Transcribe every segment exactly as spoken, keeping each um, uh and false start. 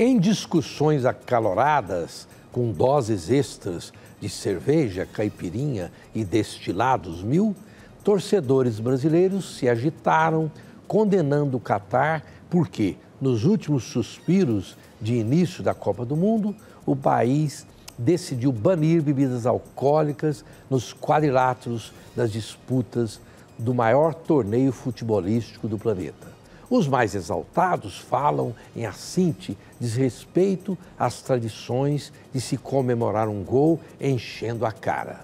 Em discussões acaloradas, com doses extras de cerveja, caipirinha e destilados mil, torcedores brasileiros se agitaram, condenando o Catar, porque, nos últimos suspiros de início da Copa do Mundo, o país decidiu banir bebidas alcoólicas nos quadriláteros das disputas do maior torneio futebolístico do planeta. Os mais exaltados falam em acinte desrespeito às tradições de se comemorar um gol enchendo a cara.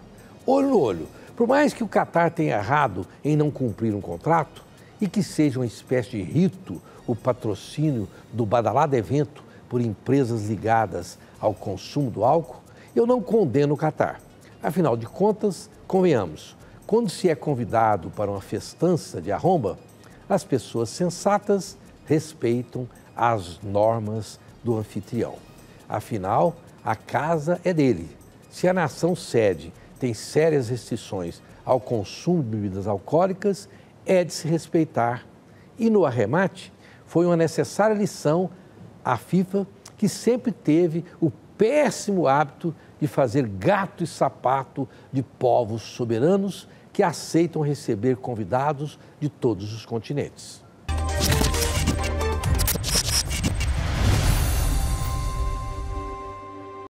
Olho no olho, por mais que o Catar tenha errado em não cumprir um contrato e que seja uma espécie de rito o patrocínio do badalado evento por empresas ligadas ao consumo do álcool, eu não condeno o Catar. Afinal de contas, convenhamos, quando se é convidado para uma festança de arromba, as pessoas sensatas respeitam as normas do anfitrião. Afinal, a casa é dele. Se a nação sede tem sérias restrições ao consumo de bebidas alcoólicas, é de se respeitar. E no arremate, foi uma necessária lição à FIFA, que sempre teve o péssimo hábito de fazer gato e sapato de povos soberanos que aceitam receber convidados de todos os continentes.